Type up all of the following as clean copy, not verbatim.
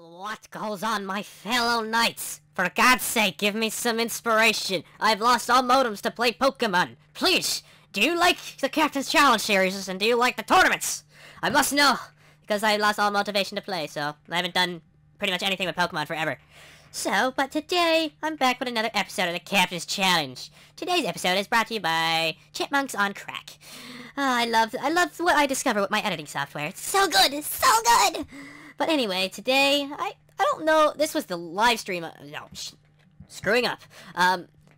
What goes on, my fellow knights? For God's sake, give me some inspiration. I've lost all modems to play Pokemon. Please, do you like the Captain's Challenge series, and do you like the tournaments? I must know, because I lost all motivation to play, so I haven't done pretty much anything with Pokemon forever. So, but today, I'm back with another episode of the Captain's Challenge. Today's episode is brought to you by Chipmunks on Crack. Oh, I love what I discover with my editing software. It's so good, it's so good! But anyway, today, I don't know, this was the live stream, screwing up.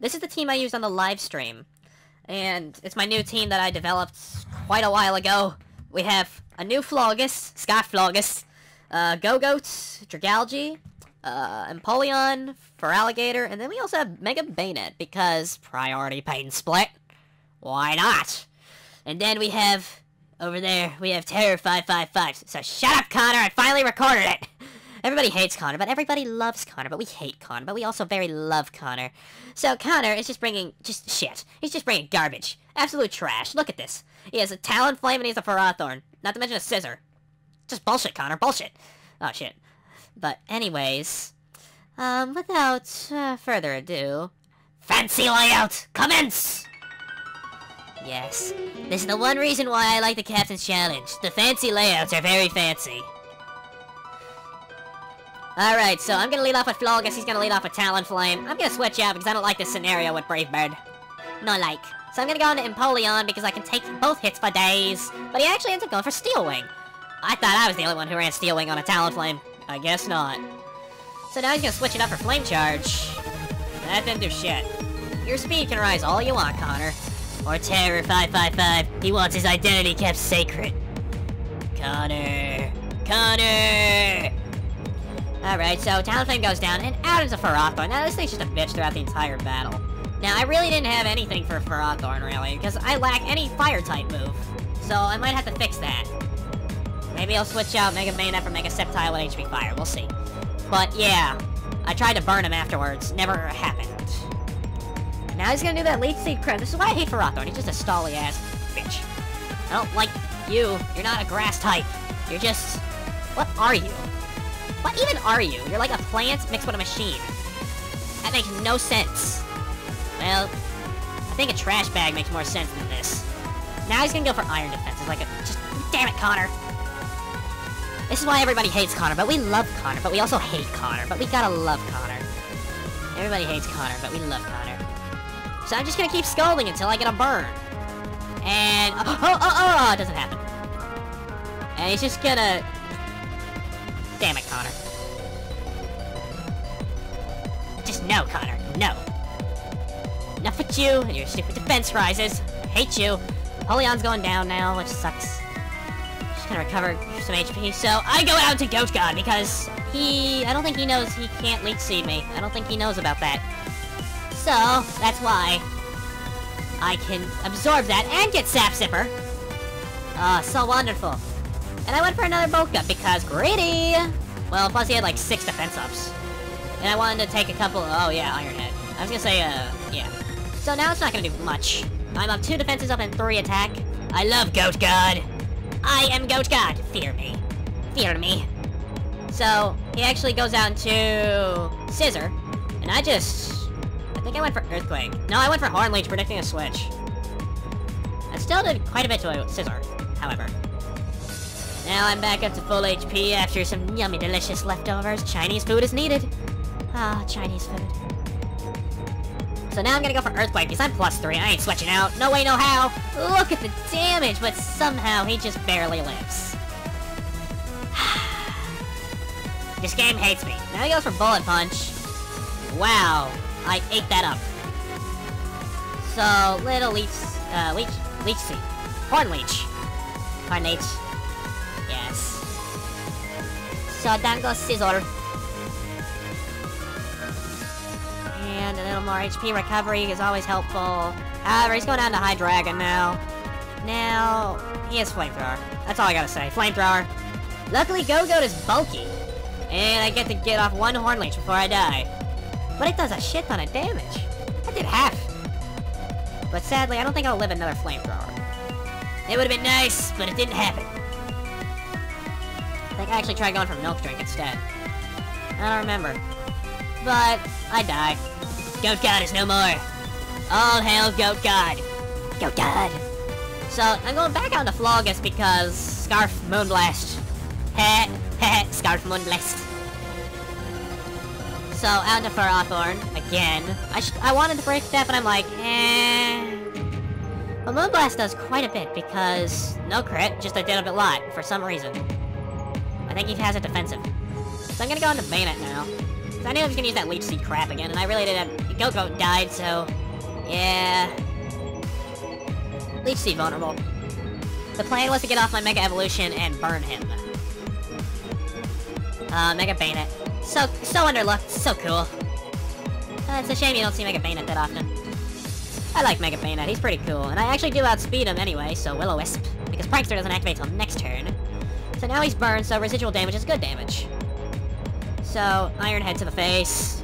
This is the team I used on the live stream. And it's my new team that I developed quite a while ago. We have a new Flogus, Scott Flogus, Gogoat, Dragalge, Empoleon, Feraligatr, and then we also have Mega Banette, because priority pain split. Why not? And then we have, over there, we have Terror555. So shut up, Connor! I finally recorded it! Everybody hates Connor, but everybody loves Connor, but we hate Connor, but we also very love Connor. So Connor is just bringing, just shit. He's just bringing garbage. Absolute trash. Look at this. He has a Talonflame and he has a Ferrothorn. Not to mention a Scizor. Just bullshit, Connor. Bullshit. Oh, shit. But anyways, without further ado, fancy layout, commence! Yes, this is the one reason why I like the Captain's Challenge. The fancy layouts are very fancy. Alright, so I'm gonna lead off with Flogus, he's gonna lead off with Talonflame. I'm gonna switch out because I don't like this scenario with Brave Bird. No like. So I'm gonna go into Empoleon because I can take both hits for days. But he actually ends up going for Steel Wing. I thought I was the only one who ran Steel Wing on a Talonflame. I guess not. So now he's gonna switch it up for Flame Charge. That didn't do shit. Your speed can rise all you want, Connor. Or Terror555. He wants his identity kept sacred. Connor. Connor! Alright, so Talonflame goes down, and out is a Ferrothorn. Now, this thing's just a bitch throughout the entire battle. Now, I really didn't have anything for Ferrothorn, really, because I lack any Fire-type move. So, I might have to fix that. Maybe I'll switch out Mega Banette for Mega Sceptile with HP Fire. We'll see. But, yeah. I tried to burn him afterwards. Never happened. Now he's gonna do that lead seed crap. This is why I hate Ferrothorn. He's just a stally-ass bitch. I don't like you. You're not a grass type. You're just... What are you? What even are you? You're like a plant mixed with a machine. That makes no sense. Well, I think a trash bag makes more sense than this. Now he's gonna go for Iron Defense. It's like a... Just... Damn it, Connor! This is why everybody hates Connor, but we love Connor, but we also hate Connor, but we gotta love Connor. Everybody hates Connor, but we love Connor. So I'm just gonna keep scolding until I get a burn. And... Oh! It doesn't happen. And he's just gonna... Damn it, Connor. Just no, Connor. No. Enough with you and your stupid defense rises. I hate you. Empoleon's going down now, which sucks. Just gonna recover some HP. So I go out to Goat God because he... I don't think he knows he can't leech seed me. I don't think he knows about that. So, that's why I can absorb that and get Sap Sipper. So wonderful. And I went for another bulk up because greedy! Well, plus he had like 6 defense ups. And I wanted to take a couple... Oh yeah, Iron Head. I was gonna say, yeah. So now it's not gonna do much. I'm up 2 defenses up and 3 attack. I love Goat God! I am Goat God! Fear me. Fear me. So, he actually goes down to... Scizor. And I just... I think I went for Earthquake. No, I went for Hornleech, predicting a switch. I still did quite a bit to Scizor, however. Now I'm back up to full HP after some yummy, delicious leftovers. Chinese food is needed. Ah, Chinese food. So now I'm gonna go for Earthquake, because I'm +3. I ain't switching out. No way, no how. Look at the damage, but somehow he just barely lives. This game hates me. Now he goes for Bullet Punch. Wow. I ate that up. So, little leech seed. Hornleech. Hornleech. Yes. So, down goes Scizor. And a little more HP recovery is always helpful. However, he's going down to Hydreigon now. Now, he has Flamethrower. That's all I gotta say. Flamethrower. Luckily, Gogoat is bulky. And I get to get off one Hornleech before I die. But it does a shit ton of damage. I did half. But sadly, I don't think I'll live another Flamethrower. It would've been nice, but it didn't happen. I think I actually tried going for Milk Drink instead. I don't remember. But I died. Goat God is no more. All hail Goat God. Goat God. So I'm going back on the Flogus because Scarf Moonblast. Heh, heh, Scarf Moonblast. So out to Ferrothorn again. I wanted to break that, but I'm like, eh. Well, Moonblast does quite a bit because no crit, just a little bit lot for some reason. I think he has a defensive. So I'm gonna go into Banette now. So I knew I was gonna use that Leech Seed crap again, and I really didn't. Gogoat died, so yeah. Leech Seed vulnerable. The plan was to get off my Mega Evolution and burn him. Mega Banette. So underlooked, so cool. It's a shame you don't see Mega Banette that often. I like Mega Banette, he's pretty cool, and I actually do outspeed him anyway, so Will-O-Wisp, because Prankster doesn't activate till next turn. So now he's burned, so residual damage is good damage. So, Iron Head to the face.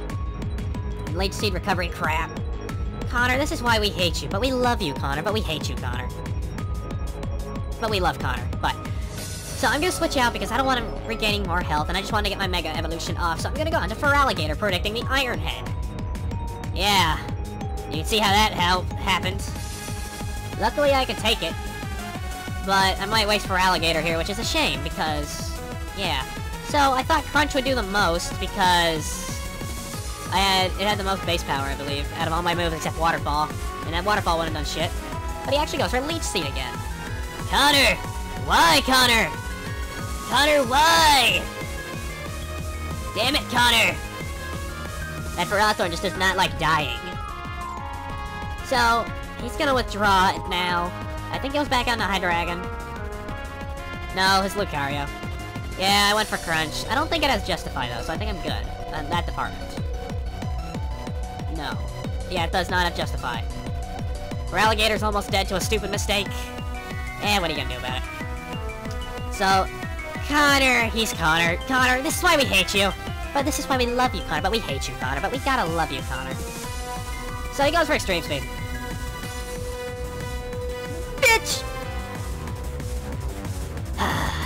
Leech Seed recovery crap. Connor, this is why we hate you, but we love you, Connor, but we hate you, Connor. But we love Connor, but... So I'm gonna switch out because I don't want him regaining more health, and I just want to get my Mega Evolution off, so I'm gonna go onto Feraligatr, predicting the Iron Head. Yeah. You can see how that happened. Luckily, I could take it. But I might waste Feraligatr here, which is a shame, because... Yeah. So, I thought Crunch would do the most, because... It had the most base power, I believe, out of all my moves except Waterfall. And that Waterfall wouldn't have done shit. But he actually goes for Leech Seed again. Connor! Why, Connor? Connor, why? Damn it, Connor! That Ferrothorn just does not like dying. So, he's gonna withdraw it now. I think he goes back on the Hydreigon. No, his Lucario. Yeah, I went for Crunch. I don't think it has Justify, though, so I think I'm good on that department. No. Yeah, it does not have Justify. Feraligator's almost dead to a stupid mistake. Eh, what are you gonna do about it? So, Connor, he's Connor. Connor, this is why we hate you. But this is why we love you, Connor. But we hate you, Connor. But we gotta love you, Connor. So he goes for Extreme Speed. Bitch!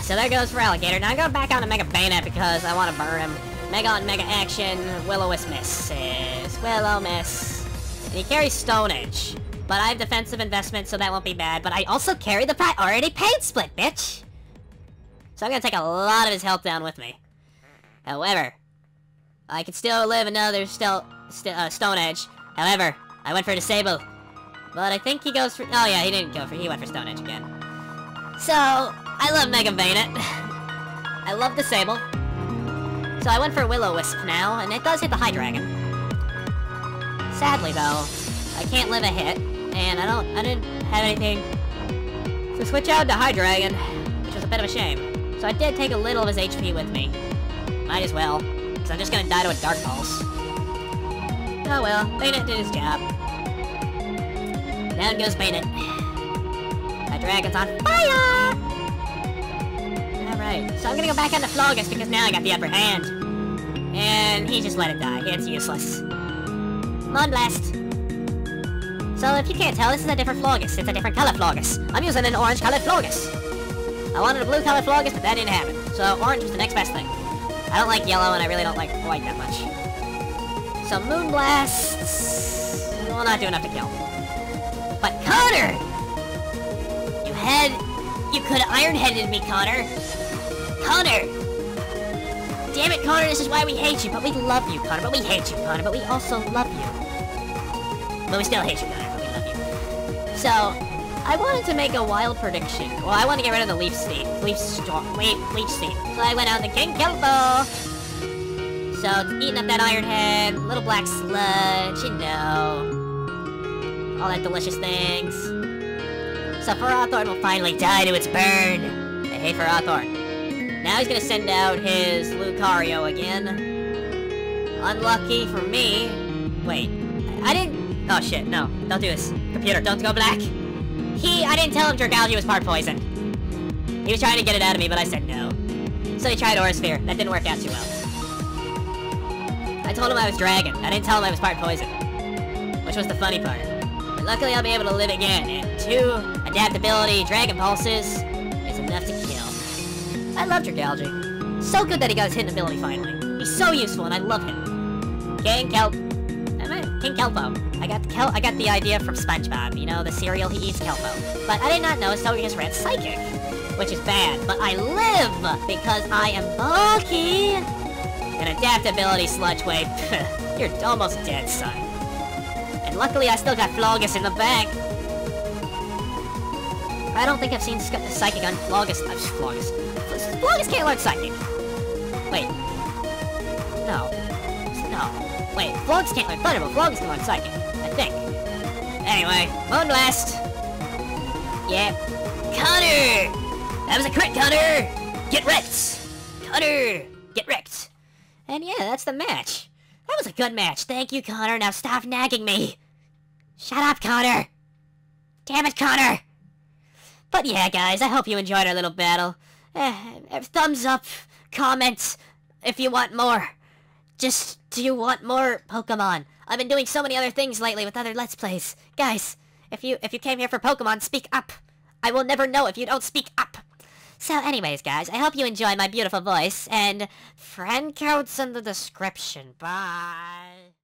So there goes Feraligatr. Now I'm going back on to Mega Banette because I want to burn him. Mega on Mega Action. Will-O-Wisp misses. Will-O-Miss. And he carries Stone Edge. But I have defensive investment, so that won't be bad. But I also carry the priority paid split, bitch! So I'm going to take a lot of his health down with me. However, I can still live another Stone Edge. However, I went for Disable. But I think he goes for... Oh yeah, he didn't go for... He went for Stone Edge again. So, I love Mega Banette. I love Disable. So I went for Will-O-Wisp now, and it does hit the Hydreigon. Sadly though, I can't live a hit, and I didn't have anything. So switch out to Hydreigon, which was a bit of a shame. So I did take a little of his HP with me. Might as well, because I'm just gonna die to a Dark Pulse. Oh well, Banette did his job. Down goes Banette. That dragon's on fire! Alright, so I'm gonna go back onto Flogus because now I got the upper hand. And he just let it die. It's useless. Moonblast. So if you can't tell, this is a different Flogus. It's a different color Flogus. I'm using an orange-colored Flogus. I wanted a blue-colored Flogus, but that didn't happen. So orange was the next best thing. I don't like yellow, and I really don't like white that much. So Moonblasts will not do enough to kill. But Connor! You could have iron-headed me, Connor! Connor! Damn it, Connor, this is why we hate you, but we love you, Connor, but we hate you, Connor, but we also love you. But we still hate you, Connor, but we love you. So, I wanted to make a wild prediction. Well, I want to get rid of the Leech Seed. So I went out to King Kelpo! So, eating up that Iron Head, little black sludge, you know. All that delicious things. So, Ferrothorn will finally die to its burn. I hate Ferrothorn. Now he's gonna send out his Lucario again. Unlucky for me. Wait, I didn't... Oh shit, no, don't do this. Computer, don't go black. I didn't tell him Dragalge was part poison. He was trying to get it out of me, but I said no. So he tried Aura Sphere. That didn't work out too well. I told him I was dragon. I didn't tell him I was part poison. Which was the funny part. But luckily I'll be able to live again. And 2, adaptability, dragon pulses is enough to kill. I love Dragalge. So good that he got his hidden ability finally. He's so useful, and I love him. King Kelp. King Kelpo. I got the idea from Spongebob, you know, the cereal he eats, Kelpo. But I did not know his Togekiss ran Psychic, which is bad. But I live because I am bulky. And adaptability, Sludge Wave. You're almost dead, son. And luckily, I still got Flogus in the bank. I don't think I've seen Psychic on Flogus. Flogus can't learn Psychic. Wait. No. Wait, Flogus can't learn Thunderbolt. Flogus can learn Psychic, I think. Anyway, Moonblast. Yeah. Connor! That was a crit, Connor! Get wrecked! Connor! Get wrecked! And yeah, that's the match. That was a good match. Thank you, Connor. Now stop nagging me. Shut up, Connor. Damn it, Connor. But yeah, guys, I hope you enjoyed our little battle. Thumbs up, comments, if you want more. Just, do you want more Pokemon? I've been doing so many other things lately with other Let's Plays. Guys, if you came here for Pokemon, speak up. I will never know if you don't speak up. So anyways, guys, I hope you enjoy my beautiful voice, and friend code's in the description. Bye.